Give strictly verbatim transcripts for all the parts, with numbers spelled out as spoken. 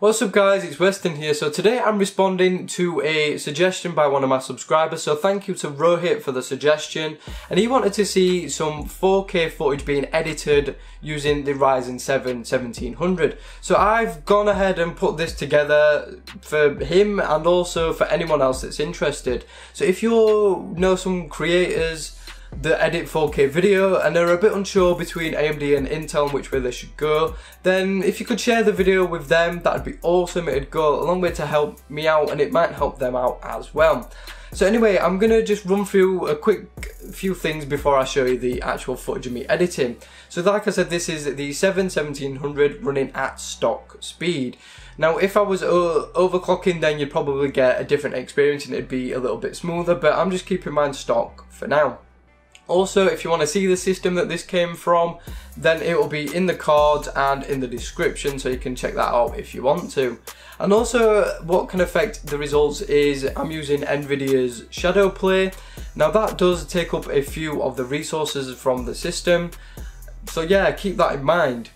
What's up guys, it's Weston here. So today I'm responding to a suggestion by one of my subscribers, so thank you to Rohit for the suggestion, and he wanted to see some four K footage being edited using the Ryzen seven seventeen hundred. So I've gone ahead and put this together for him and also for anyone else that's interested. So if you know some creators that edit four K video and they're a bit unsure between A M D and Intel and which way they should go, then if you could share the video with them, that'd be awesome. It'd go a long way to help me out and it might help them out as well. So anyway, I'm gonna just run through a quick few things before I show you the actual footage of me editing. So like I said, this is the seven seventeen hundred running at stock speed. Now if I was uh, overclocking, then you'd probably get a different experience and it'd be a little bit smoother, but I'm just keeping mine stock for now. Also, if you want to see the system that this came from, then it will be in the cards and in the description, so you can check that out if you want to. And also, what can affect the results is I'm using Nvidia's Shadow Play. Now that does take up a few of the resources from the system, so yeah, keep that in mind.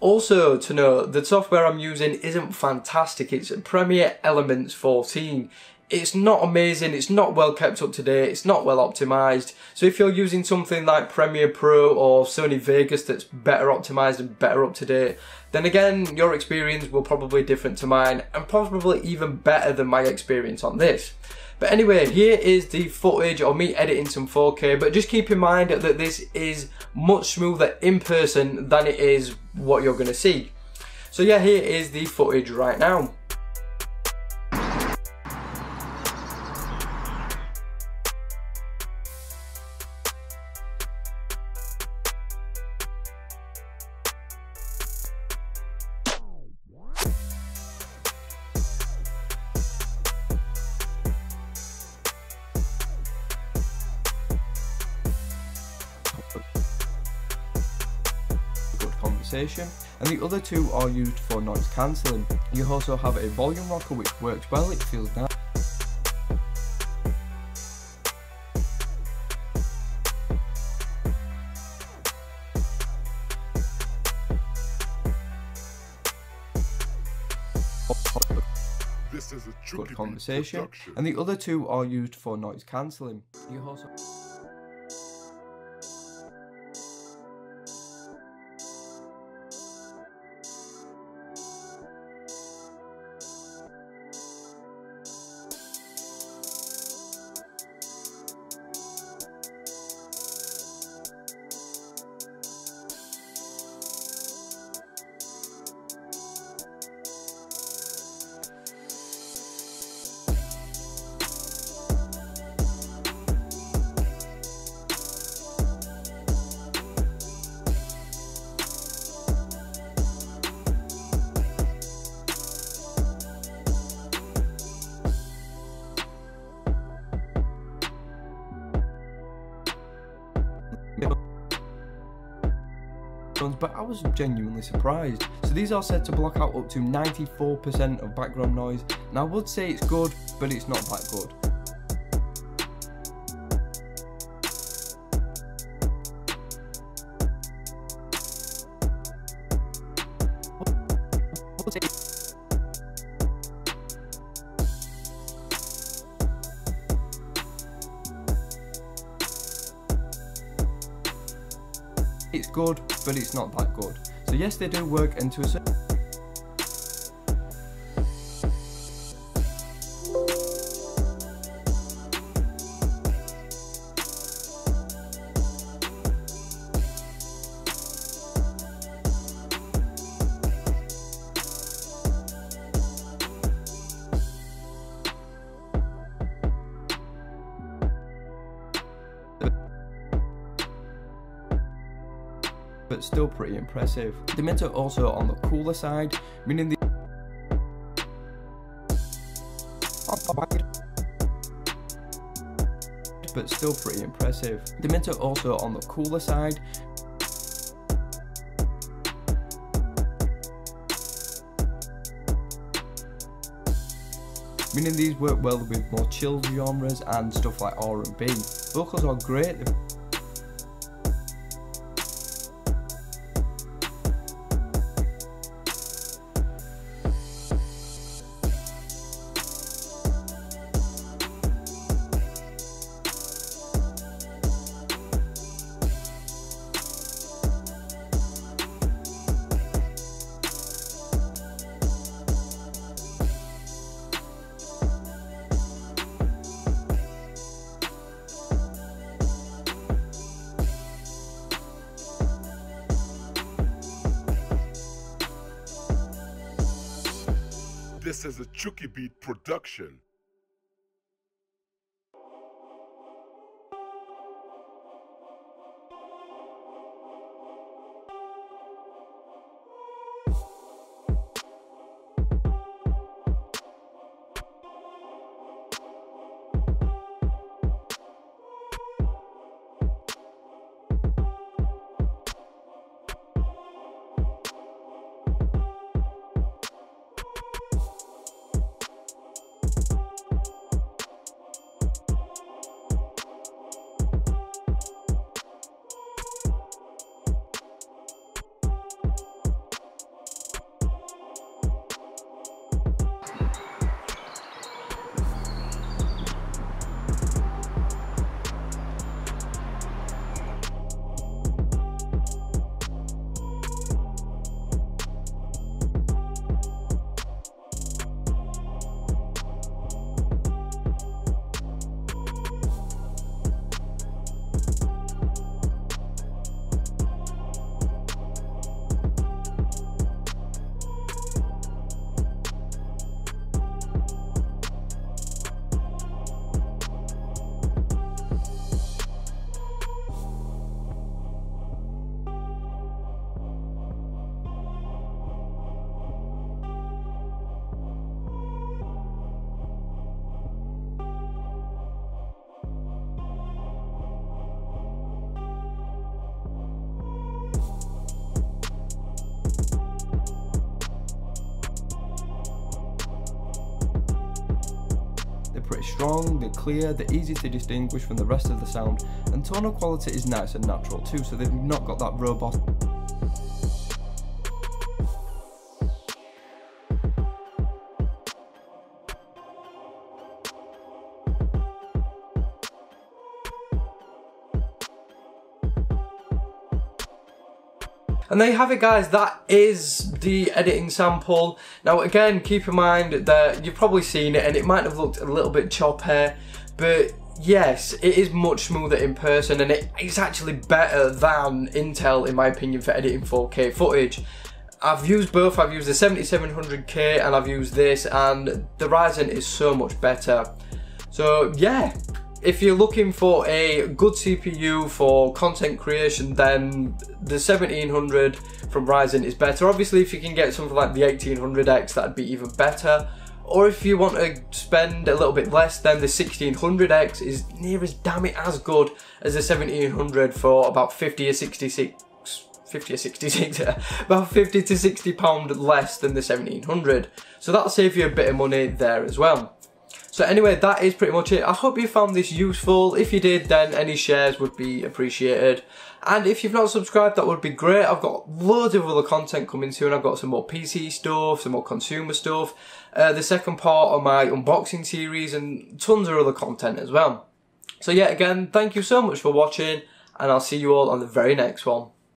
Also to note, the software I'm using isn't fantastic, it's Premiere Elements fourteen. It's not amazing, it's not well kept up to date, it's not well optimized. So if you're using something like Premiere Pro or Sony Vegas that's better optimized and better up to date, then again, your experience will probably be different to mine and probably even better than my experience on this. But anyway, here is the footage of me editing some four K, but just keep in mind that this is much smoother in person than it is what you're gonna see. So yeah, here is the footage right now. And the other two are used for noise cancelling. You also have a volume rocker which works well, it feels nice. This is a Chuki conversation production. And the other two are used for noise cancelling. You also but I was genuinely surprised. So these are said to block out up to ninety-four percent of background noise, and I would say it's good, but it's not that good. It's good, but it's not that good. So yes, they do work, and to a certain but still pretty impressive. The mints are also on the cooler side, meaning the but still pretty impressive. The mints are also on the cooler side. Meaning these work well with more chill genres and stuff like R and B. Vocals are great. This is a Chuki Beat production. Strong, they're clear, they're easy to distinguish from the rest of the sound, and tonal quality is nice and natural too, so they've not got that robust. And there you have it, guys, that is the editing sample. Now again, keep in mind that you've probably seen it and it might have looked a little bit choppy, but yes, it is much smoother in person, and it is actually better than Intel in my opinion for editing four K footage. I've used both, I've used the seventy-seven hundred K and I've used this, and the Ryzen is so much better. So yeah, if you're looking for a good C P U for content creation, then the seventeen hundred from Ryzen is better. Obviously, if you can get something like the eighteen hundred X, that'd be even better. Or if you want to spend a little bit less, then the sixteen hundred X is near as damn it as good as the seventeen hundred for about fifty or sixty-six, fifty or sixty-six, about fifty to sixty pound less than the seventeen hundred. So that'll save you a bit of money there as well. So anyway, that is pretty much it. I hope you found this useful. If you did, then any shares would be appreciated. And if you've not subscribed, that would be great. I've got loads of other content coming soon. I've got some more P C stuff, some more consumer stuff, uh, the second part of my unboxing series, and tons of other content as well. So yeah, again, thank you so much for watching, and I'll see you all on the very next one.